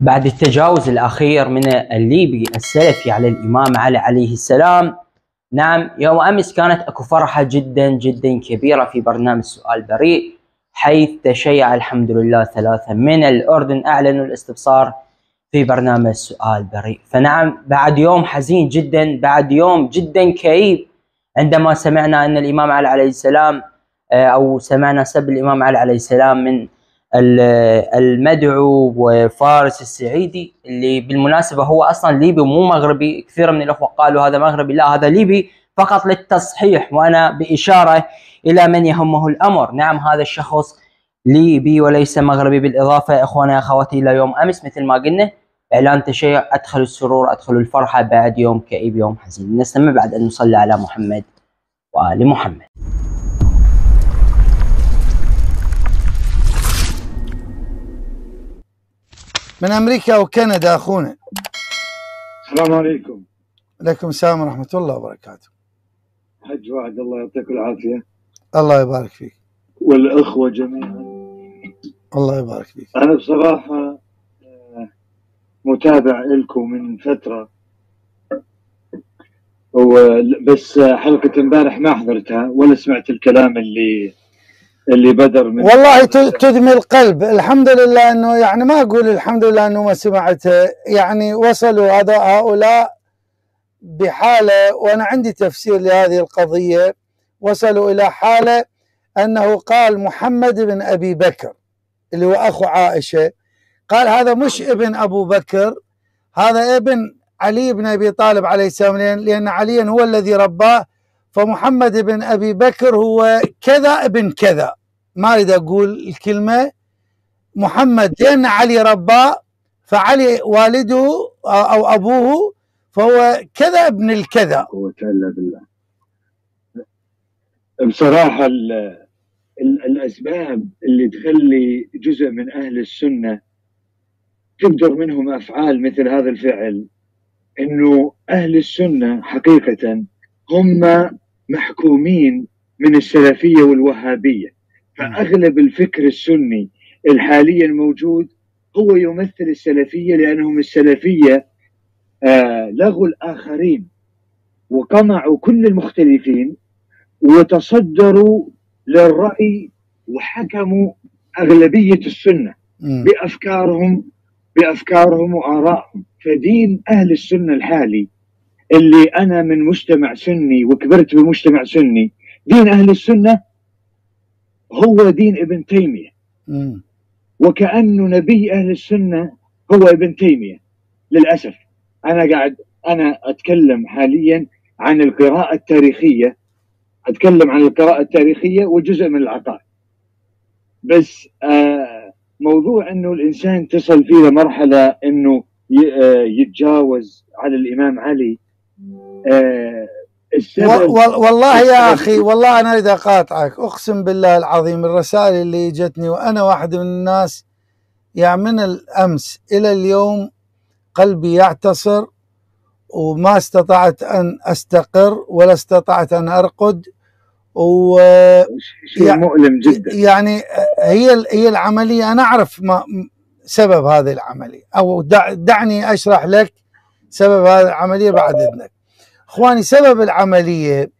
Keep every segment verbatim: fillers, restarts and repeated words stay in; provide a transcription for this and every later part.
بعد التجاوز الأخير من الليبي السلفي على الإمام علي عليه السلام. نعم، يوم أمس كانت أكو فرحة جدا جدا كبيرة في برنامج سؤال بريء، حيث تشيع الحمد لله ثلاثة من الأردن أعلنوا الاستبصار في برنامج سؤال بريء. فنعم، بعد يوم حزين جدا، بعد يوم جدا كئيب، عندما سمعنا أن الإمام علي عليه السلام أو سمعنا سب الإمام علي عليه السلام من المدعو وفارس السعيدي، اللي بالمناسبة هو أصلا ليبي ومو مغربي. كثير من الأخوة قالوا هذا مغربي، لا، هذا ليبي، فقط للتصحيح وأنا بإشارة إلى من يهمه الأمر. نعم، هذا الشخص ليبي وليس مغربي. بالإضافة إخوانا أخواتي إلى يوم أمس مثل ما قلنا إعلان تشيع، أدخل السرور، أدخل الفرحة بعد يوم كئيب، يوم حزين. نستمع بعد أن نصلي على محمد وآل محمد. من أمريكا وكندا أخونا. السلام عليكم. عليكم السلام ورحمة الله وبركاته. حاج وعد، الله يعطيك العافية. الله يبارك فيك. والأخوة جميعا. الله يبارك فيك. أنا بصراحة متابع لكم من فترة، بس حلقة امبارح ما حضرتها ولا سمعت الكلام اللي اللي بدر من والله تدمي القلب. الحمد لله انه يعني ما اقول الحمد لله انه ما سمعته، يعني وصلوا هذا هؤلاء بحاله، وانا عندي تفسير لهذه القضيه. وصلوا الى حاله انه قال محمد بن ابي بكر اللي هو اخو عائشه، قال هذا مش ابن ابو بكر، هذا ابن علي بن ابي طالب عليه السلام، لان عليا هو الذي رباه، فمحمد بن أبي بكر هو كذا ابن كذا. ما أريد أقول الكلمة محمد لأن علي رباه، فعلي والده أو أبوه، فهو كذا ابن الكذا. وتعالى بالله. بصراحة ال ال الأسباب اللي تخلي جزء من أهل السنة تبدر منهم أفعال مثل هذا الفعل، إنه أهل السنة حقيقة هم محكومين من السلفية والوهابية، فأغلب الفكر السني الحالي الموجود هو يمثل السلفية، لأنهم السلفية آه لغوا الآخرين وقمعوا كل المختلفين وتصدروا للرأي وحكموا أغلبية السنة بأفكارهم بأفكارهم وآرائهم. فدين أهل السنة الحالي، اللي أنا من مجتمع سني وكبرت بمجتمع سني، دين أهل السنة هو دين ابن تيمية، م. وكأنه نبي أهل السنة هو ابن تيمية. للأسف أنا قاعد أنا أتكلم حاليا عن القراءة التاريخية، أتكلم عن القراءة التاريخية وجزء من العقائد. بس آه موضوع أنه الإنسان تصل فيه لمرحلة أنه يتجاوز على الإمام علي. آه والله يا أخي، والله أنا أريد أقاطعك، أقسم بالله العظيم الرسائل اللي جتني، وأنا واحد من الناس يعني من الأمس إلى اليوم قلبي يعتصر وما استطعت أن أستقر ولا استطعت أن أرقد. و شيء مؤلم جدا، يعني هي هي العملية. أنا أعرف ما سبب هذه العملية، أو دعني أشرح لك سبب هذه العملية بعد إذنك. إخواني، سبب العملية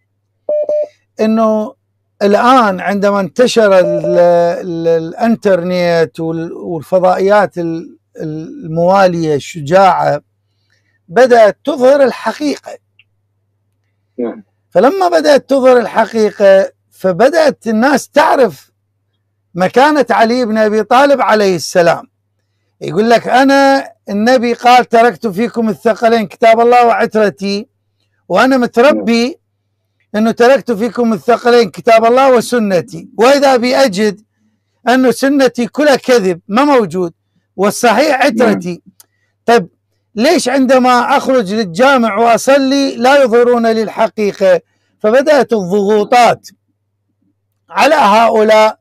أنه الآن عندما انتشر ال ال الانترنت والفضائيات الموالية الشجاعة بدأت تظهر الحقيقة. فلما بدأت تظهر الحقيقة فبدأت الناس تعرف مكانة علي بن أبي طالب عليه السلام. يقول لك أنا النبي قال تركت فيكم الثقلين كتاب الله وعترتي، وأنا متربي أنه تركت فيكم الثقلين كتاب الله وسنتي، وإذا بأجد أنه سنتي كلها كذب ما موجود والصحيح عترتي. طيب ليش عندما أخرج للجامع وأصلي لا يظهرون لي الحقيقة؟ فبدأت الضغوطات على هؤلاء،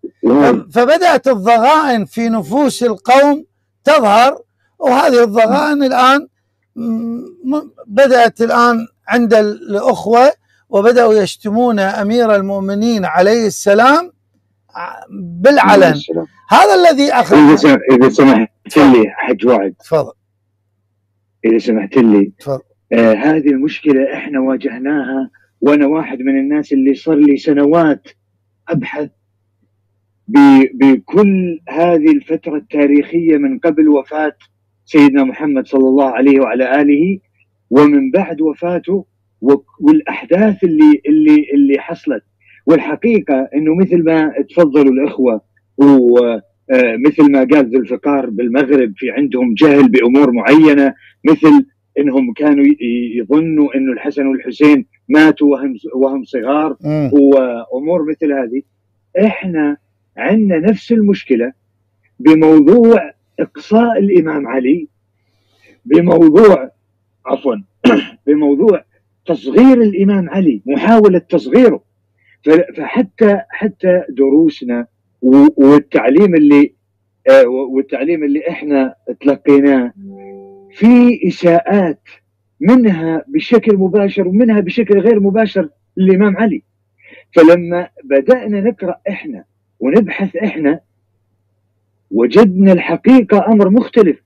فبدأت الضغائن في نفوس القوم تظهر، وهذه الضغائن الآن بدأت الآن عند الأخوة، وبدأوا يشتمون أمير المؤمنين عليه السلام بالعلن. هذا الذي أخرج. إذا سمحت لي حاج وعد، تفضل اذا سمحت لي، تفضل. آه هذه المشكله احنا واجهناها، وانا واحد من الناس اللي صار لي سنوات ابحث بكل هذه الفتره التاريخيه من قبل وفاه سيدنا محمد صلى الله عليه وعلى اله ومن بعد وفاته، والاحداث اللي اللي اللي حصلت. والحقيقه انه مثل ما تفضلوا الاخوه، ومثل ما قال ذو الفقار بالمغرب، في عندهم جهل بامور معينه، مثل انهم كانوا يظنوا انه الحسن والحسين ماتوا وهم وهم صغار آه. وامور مثل هذه. احنا عندنا نفس المشكله بموضوع اقصاء الامام علي، بموضوع عفوا بموضوع تصغير الامام علي، محاوله تصغيره. فحتى حتى دروسنا والتعليم اللي والتعليم اللي احنا تلقيناه في اساءات، منها بشكل مباشر ومنها بشكل غير مباشر للامام علي. فلما بدانا نقرا احنا ونبحث احنا وجدنا الحقيقه امر مختلف،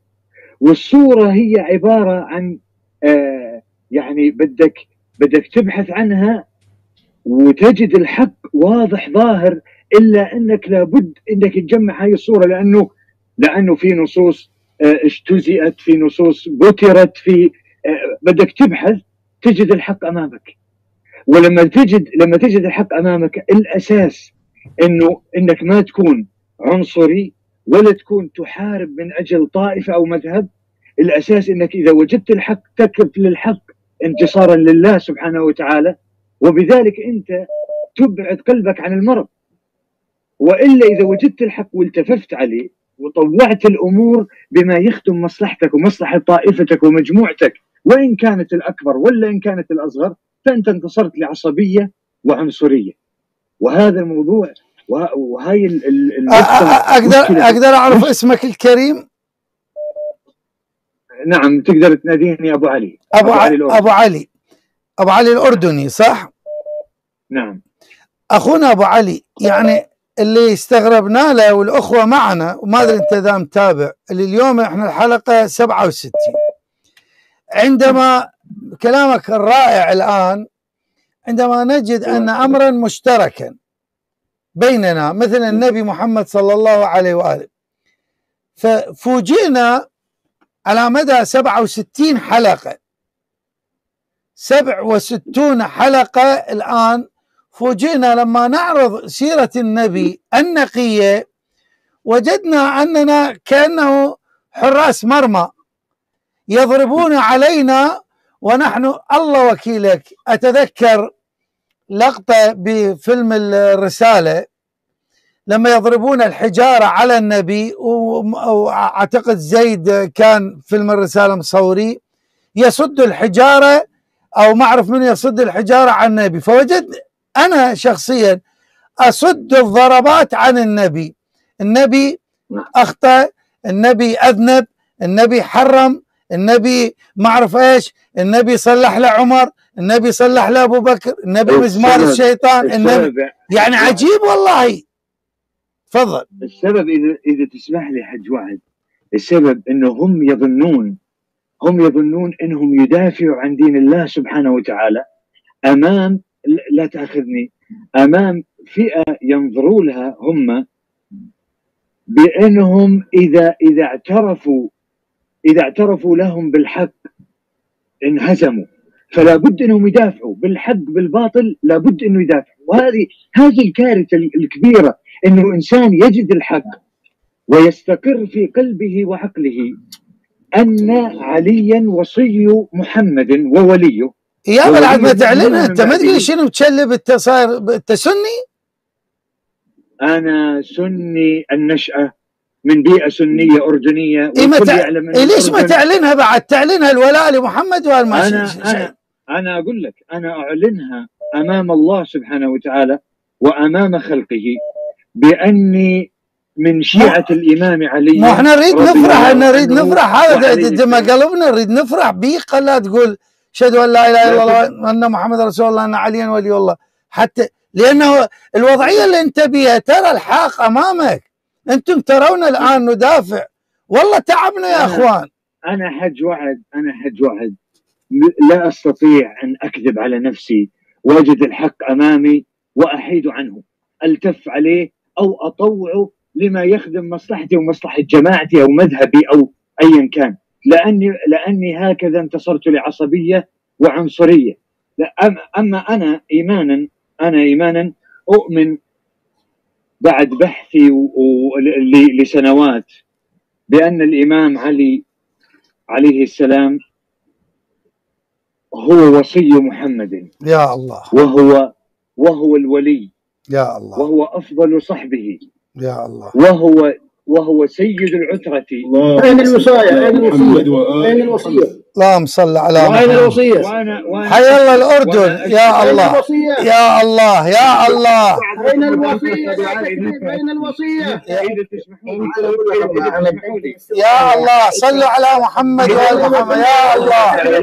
والصوره هي عباره عن آه يعني بدك بدك تبحث عنها وتجد الحق واضح ظاهر، الا انك لابد انك تجمع هاي الصوره، لانه لانه في نصوص آه اجتزئت، في نصوص بترت، في آه بدك تبحث تجد الحق امامك. ولما تجد لما تجد الحق امامك، الاساس انه انك ما تكون عنصري ولا تكون تحارب من اجل طائفه او مذهب. الاساس انك اذا وجدت الحق تقف للحق انتصارا لله سبحانه وتعالى، وبذلك انت تبعد قلبك عن المرض. والا اذا وجدت الحق والتففت عليه وطوعت الامور بما يخدم مصلحتك ومصلحه طائفتك ومجموعتك، وان كانت الاكبر ولا ان كانت الاصغر، فانت انتصرت لعصبيه وعنصريه. وهذا الموضوع وهاي ال اقدر اقدر اعرف اسمك الكريم؟ نعم، تقدر تناديني ابو علي. ابو, أبو علي الأردني. ابو علي ابو علي الاردني، صح؟ نعم. اخونا ابو علي، يعني اللي استغربنا له والاخوه معنا، وما ادري انت اذا متابع، اللي اليوم احنا الحلقه سبعة وستين، عندما كلامك الرائع الان، عندما نجد ان امرا مشتركا بيننا مثل النبي محمد صلى الله عليه واله، ففوجئنا على مدى سبعة وستين حلقه سبعة وستين حلقه الان، فوجئنا لما نعرض سيره النبي النقيه وجدنا اننا كانه حراس مرمى يضربون علينا ونحن الله وكيلك. اتذكر لقطة بفيلم الرسالة لما يضربون الحجارة على النبي، وأعتقد زيد كان فيلم الرسالة مصوري، يصد الحجارة أو ما أعرف من يصد الحجارة عن النبي، فوجد أنا شخصيا أصد الضربات عن النبي. النبي أخطأ، النبي أذنب، النبي حرم، النبي ما أعرف إيش، النبي صلح لعمر، النبي صلح له ابو بكر، النبي مزمار الشيطان، النبي يعني عجيب والله. تفضل. السبب اذا اذا تسمح لي حج وعد، السبب انه هم يظنون هم يظنون انهم يدافعوا عن دين الله سبحانه وتعالى امام، لا تاخذني، امام فئه ينظروا لها هم بانهم اذا اذا اعترفوا اذا اعترفوا لهم بالحق انهزموا، فلا بد انهم يدافعوا بالحق بالباطل، لا بد انه يدافعوا. وهذه هذه الكارثه الكبيره، انه انسان يجد الحق ويستقر في قلبه وعقله ان عليا وصي محمد ووليه. يا بعد ما تعلنها انت، ما تقول شنو تشلب انت، صاير انت سني؟ انا سني النشأه من بيئه سنيه اردنيه. إيه ما تعلم إيه ليش ما تعلنها بعد؟ تعلنها الولاء لمحمد والمسلمين. أنا أقول لك، أنا أعلنها أمام الله سبحانه وتعالى وأمام خلقه بأني من شيعة الإمام علي. ما احنا نريد نفرح، نريد نفرح، هذا دم قلبنا، نريد نفرح بيق. لا تقول أشهد أن لا إله إلا الله وأن محمد رسول الله أن عليا ولي الله، حتى لأنه الوضعية اللي أنت بيها ترى الحاق أمامك. أنتم ترون الآن ندافع والله تعبنا يا اخوان. انا حاج وعد، انا حاج وعد لا استطيع ان اكذب على نفسي واجد الحق امامي واحيد عنه، التف عليه او اطوعه لما يخدم مصلحتي ومصلحه جماعتي او مذهبي او ايا كان، لاني لاني هكذا انتصرت لعصبيه وعنصريه. اما انا ايمانا، انا ايمانا اؤمن بعد بحثي لسنوات بأن الإمام علي عليه السلام هو وصي محمد يا الله، وهو وهو الولي يا الله، وهو أفضل صحبه يا الله، وهو وهو سيد العترة. أين الوصاية؟ أين الوصية؟ أين الوصية؟ اللهم صل على محمد. وأين الوصية؟ حي الله الأردن يا الله يا الله يا الله. أين الوصية؟ أين الوصية؟ يا الله صلوا على محمد وآل محمد يا الله.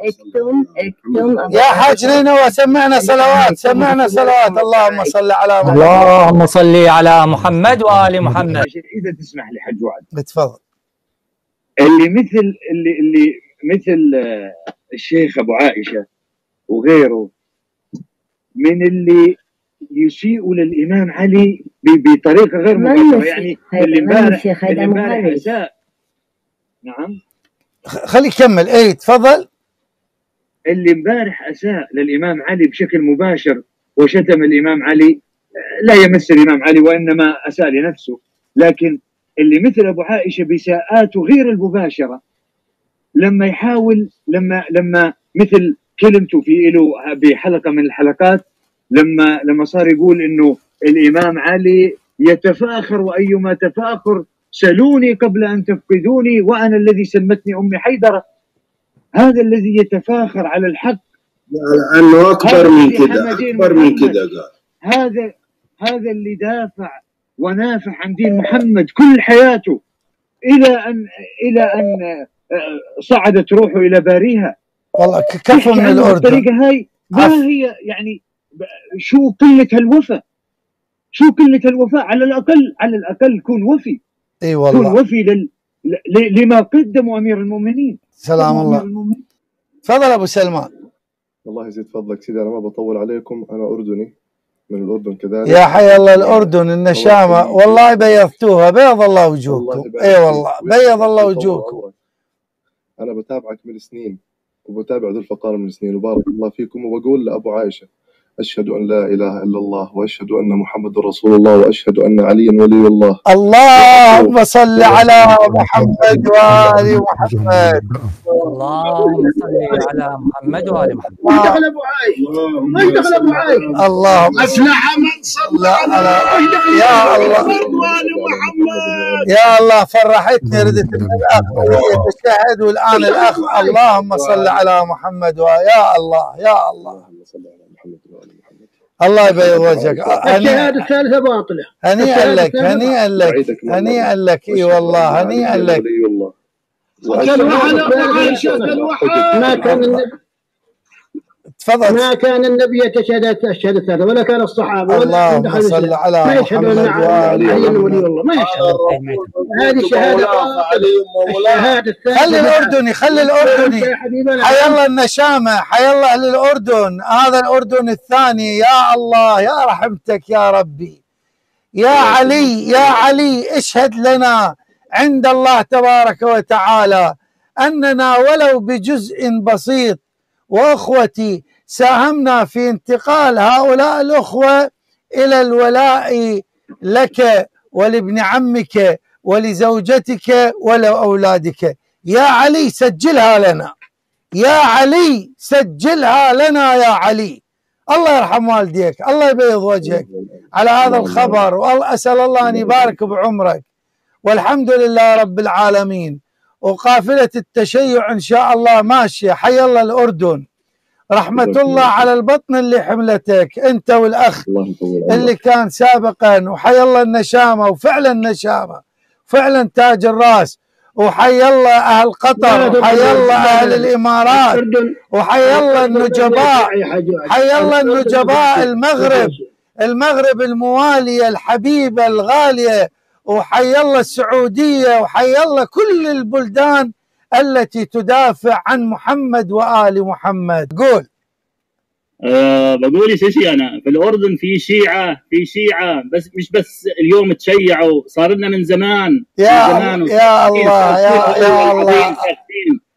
اكتم اكتم يا حاج رينا وسمعنا صلوات، سمعنا صلوات. اللهم صل على محمد، اللهم صل على محمد وآل محمد. إذا تسمح لي حاج وعد تفضل. اللي مثل اللي اللي مثل الشيخ ابو عائشه وغيره من اللي يسيئوا للامام علي بطريقه غير مباشره، يعني اللي امبارح اللي امبارح اساء. نعم خليه يكمل. اي تفضل. اللي امبارح اساء للامام علي بشكل مباشر وشتم الامام علي لا يمس الامام علي وانما اساء لنفسه، لكن اللي مثل ابو عائشه بإساءاته غير المباشره لما يحاول، لما لما مثل كلمته في له بحلقه من الحلقات لما لما صار يقول انه الامام علي يتفاخر وايما تفاخر، سلوني قبل ان تفقدوني وانا الذي سمتني امي حيدره. هذا الذي يتفاخر على الحق لانه اكبر من كذا، اكبر من كذا قال. هذا هذا اللي دافع ونافع عن دين محمد كل حياته الى ان الى ان صعدت روحه الى باريها. والله كفو من الاردن الطريقه هاي. ما هي يعني شو قله هالوفاء، شو قله هالوفاء. على الاقل على الاقل كن وفي. اي والله كن وفي لل... ل... لما قدموا امير المؤمنين سلام الله. تفضل ابو سلمان. والله يزيد فضلك سيدي، انا ما بطول عليكم، انا اردني من الأردن كذلك. يا حي الله الأردن النشامة، والله بيضتوها، بيض الله وجوهكم. اي والله بيض الله وجوهكم. أنا بتابعك من سنين وبتابع ذو الفقار من سنين وبارك الله فيكم، وبقول لأبو عائشة أشهد أن لا إله إلا الله وأشهد أن محمد رسول الله وأشهد أن عليا ولي الله. اللهم صل على محمد وآل محمد. اللهم صل على محمد وآل محمد. ما يدخل أبو عائشة، ما يدخل أبو عائشة. اللهم أفلح من صلى على محمد وآل محمد. يا الله فرحتني ردت من الأخ وهي تشهد والآن الأخ. اللهم صل على محمد ويا الله يا الله. الله يبيض وجهك. الشهاده الثالثه باطله. هنيئا لك، هنيئا لك، هنيئا لك. اي والله هنيئا لك. ما كان تفضل. ما كان النبي يتشهد الشهاده الثالثه ولا كان الصحابه. اللهم صل على محمد. ما يشهدون علي ولي الله، ما يشهدون. هذه الشهاده الشهاده الثالثه. خلي الاردني، خلي الاردني. حي الله النشامه، حي الله اهل الاردن، هذا الاردن الثاني. يا الله يا رحمتك يا ربي. يا علي يا علي اشهد لنا عند الله تبارك وتعالى اننا ولو بجزء بسيط واخوتي ساهمنا في انتقال هؤلاء الاخوه الى الولاء لك ولابن عمك ولزوجتك ولاولادك. يا علي سجلها لنا، يا علي سجلها لنا يا علي. الله يرحم والديك، الله يبيض وجهك على هذا الخبر، واسال الله ان يبارك بعمرك. والحمد لله رب العالمين. وقافلة التشيع إن شاء الله ماشية. حي الله الأردن، رحمة الله على البطن اللي حملتك أنت والأخ اللي كان سابقا. وحي الله النشامة، وفعلا النشامة فعلا تاج الرأس. وحي الله أهل قطر، وحي الله أهل الإمارات، وحي الله النجباء، حي الله النجباء المغرب، المغرب الموالية الحبيبة الغالية وحي الله السعودية وحي الله كل البلدان التي تدافع عن محمد وآل محمد. قول. أه بقول ايش شيء انا في الاردن في شيعه في شيعه بس مش بس اليوم تشيعوا، صار لنا من زمان يا من زمان يا الله يا الله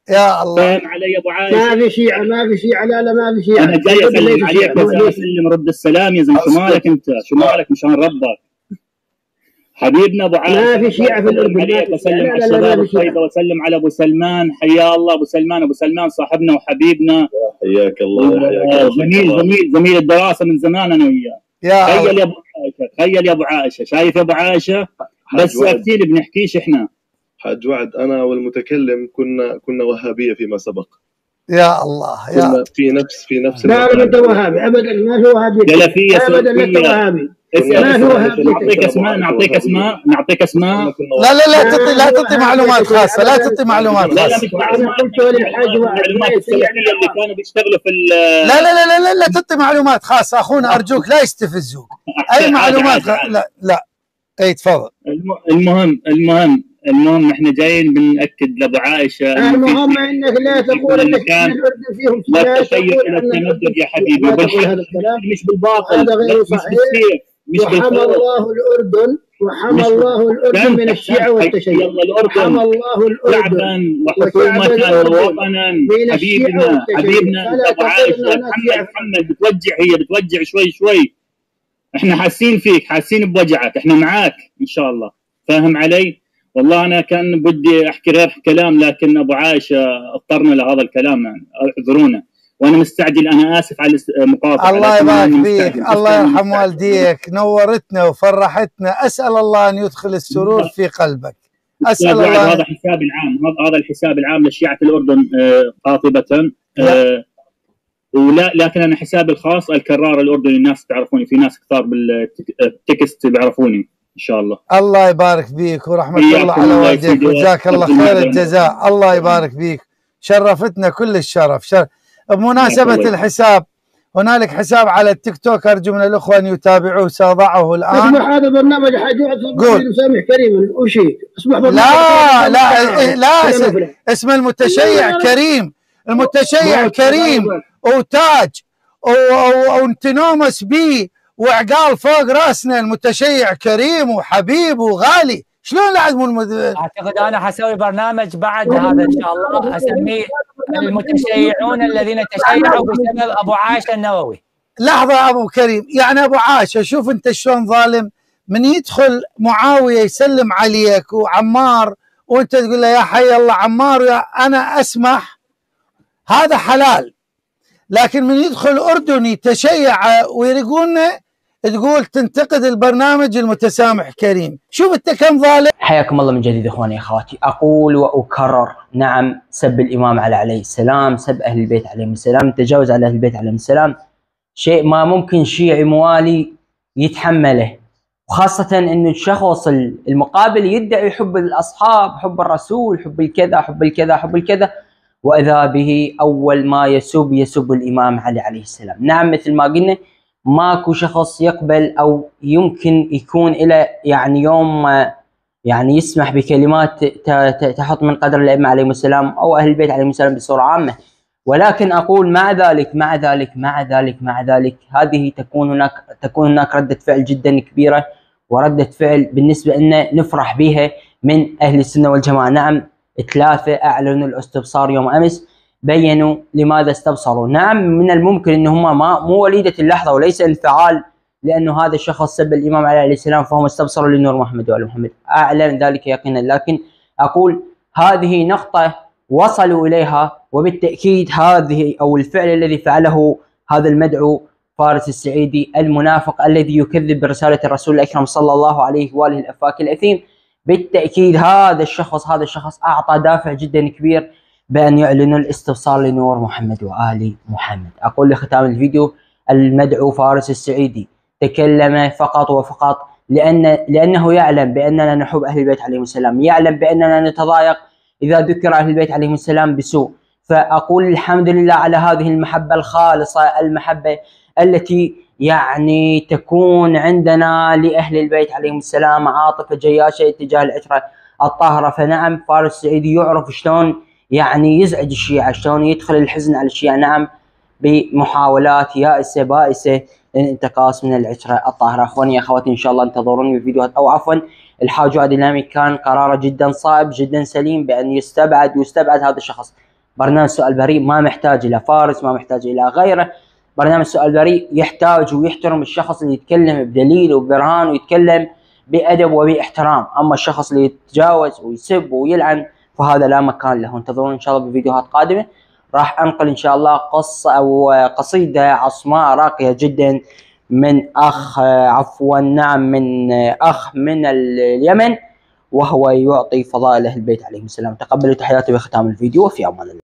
يا الله. فاهم علي ابو عائشة؟ ما في شيعه ما في شيعه لا لا ما في شيعه. انا جاي اسلم عليك بس اسلم رد السلام يا زلمه. شو مالك انت؟ شو مالك مشان ربك؟ حبيبنا ابو عائشة ما في شيعه في الاردن. عليك اسلم على الشباب الطيبه واسلم على ابو سلمان. حيا الله ابو سلمان. ابو سلمان صاحبنا وحبيبنا. حياك الله حياك الله. زميل زميل زميل الدراسه من زمان انا وياه. تخيل يا ابو عائشه تخيل يا ابو عائشه شايف يا ابو عائشه بس ساكتين بنحكيش احنا. حاج وعد انا والمتكلم كنا كنا وهابيه فيما سبق. يا الله يا في نفس في نفس لا لا انت وهابي ابدا. ما في وهابي سلفيه ابدا. انت وهابي نعطيك اسماء نعطيك اسماء نعطيك اسماء لا لا لا تعطي لا تعطي معلومات خاصه لا تعطي معلومات خاصه. انا قلت للحاج المعلومات السلفيه اللي كانوا بيشتغلوا في لا لا لا لا لا تعطي معلومات خاصه اخونا ارجوك لا يستفزوك اي معلومات لا لا اي تفضل. المهم المهم المهم احنا جايين بنأكد لأبو عائشة المهم انك لا تقول انك فيهم لا تشير الى التندد يا حبيبي مش بالباطل هذا غير صحيح. وحمى الله الاردن وحمى الله الاردن من الشيعة والتشيع. حمى الله الاردن وحكومة ووطنا حبيبنا حبيبنا أبو عائشة. محمد محمد بتوجع هي بتوجع شوي شوي. احنا حاسين فيك حاسين بوجعك احنا معاك ان شاء الله. فاهم علي؟ والله انا كان بدي احكي غير كلام لكن ابو عائشه اضطرنا لهذا الكلام يعني اعذرونا وانا مستعجل. انا اسف على المقاطعه. الله يبارك فيك الله يرحم والديك نورتنا وفرحتنا. اسال الله ان يدخل السرور في قلبك. اسال الله. هذا الحساب العام هذا الحساب العام لشيعه الاردن قاطبه أه ولا لكن انا حسابي الخاص الكرار الاردني الناس تعرفوني في ناس كثار بالتكست بيعرفوني ان شاء الله. الله يبارك فيك ورحمه الله على والديك وجزاك الله خير الجزاء. الله يبارك فيك شرفتنا كل الشرف. شر... بمناسبه الحساب هنالك حساب على التيك توك ارجو من الاخوه ان يتابعوه ساضعه الان. اسمح هذا برنامج حاج وعد مسامح كريم وشيء اسمح لا لا لا, لا اسم, اسم المتشيع كريم المتشيع كريم وتاج وانتنومس بي وعقال فوق راسنا. المتشيع كريم وحبيب وغالي شلون لازم المد... اعتقد انا حسوي برنامج بعد هذا ان شاء الله اسميه المتشيعون الذين تشيعوا بسبب ابو عائشه النووي. لحظه ابو كريم يعني ابو عائشه شوف انت شلون ظالم من يدخل معاويه يسلم عليك وعمار وانت تقول له يا حي الله عمار يا انا اسمح هذا حلال لكن من يدخل اردني تشيع ويرقونه تقول تنتقد البرنامج المتسامح كريم. شوف انت كم ظالم. حياكم الله من جديد اخواني اخواتي. اقول واكرر نعم سب الامام علي عليه السلام سب اهل البيت عليهم السلام تجاوز على اهل البيت عليهم السلام شيء ما ممكن شيعي موالي يتحمله وخاصه انه الشخص المقابل يدعي حب الاصحاب حب الرسول حب الكذا حب الكذا حب الكذا واذا به اول ما يسب يسب الامام علي عليه السلام. نعم مثل ما قلنا ماكو شخص يقبل او يمكن يكون الى يعني يوم يعني يسمح بكلمات تحط من قدر الائمه عليهم السلام او اهل البيت عليهم السلام بصوره عامه. ولكن اقول مع ذلك مع ذلك مع ذلك مع ذلك هذه تكون هناك تكون هناك رده فعل جدا كبيره ورده فعل بالنسبه لنا نفرح بها من اهل السنه والجماعه. نعم ثلاثة أعلنوا الاستبصار يوم أمس بيّنوا لماذا استبصروا. نعم من الممكن أنهم ما مو وليدة اللحظة وليس انفعال لأنه هذا الشخص سب الإمام عليه السلام فهم استبصروا لنور محمد وآل محمد أعلن ذلك يقينا. لكن أقول هذه نقطة وصلوا إليها وبالتأكيد هذه أو الفعل الذي فعله هذا المدعو فارس السعيدي المنافق الذي يكذب برسالة الرسول الأكرم صلى الله عليه وآله الأفاك الأثيم بالتأكيد هذا الشخص هذا الشخص أعطى دافع جدا كبير بأن يعلنوا الاستبصار لنور محمد وآل محمد. أقول لختام الفيديو المدعو فارس السعيدي تكلم فقط وفقط لأن لأنه يعلم بأننا نحب أهل البيت عليهم السلام يعلم بأننا نتضايق إذا ذكر أهل البيت عليهم السلام بسوء. فأقول الحمد لله على هذه المحبة الخالصة المحبة التي يعني تكون عندنا لأهل البيت عليهم السلام عاطفة جياشة اتجاه العشرة الطاهرة. فنعم فارس السعيدي يعرف شلون يعني يزعج الشيعة، شلون يدخل الحزن على الشيعة، نعم بمحاولات يائسة بائسة للانتقاص من العشرة الطاهرة. اخواني اخواتي ان شاء الله انتظروني في فيديوهات، او عفوا الحاج وعد اللامي كان قراره جدا صائب جدا سليم بان يستبعد ويستبعد هذا الشخص. برنامج سؤال بريء ما محتاج الى فارس، ما محتاج الى غيره، برنامج سؤال بريء يحتاج ويحترم الشخص اللي يتكلم بدليل وبرهان ويتكلم بادب وباحترام، اما الشخص اللي يتجاوز ويسب ويلعن فهذا لا مكان له. انتظرون ان شاء الله بفيديوهات قادمه، راح انقل ان شاء الله قصه او قصيده عصماء راقيه جدا من اخ عفوا نعم من اخ من اليمن، وهو يعطي فضائل اهل البيت عليهم السلام. تقبلوا تحياتي بختام الفيديو، وفي امان الله.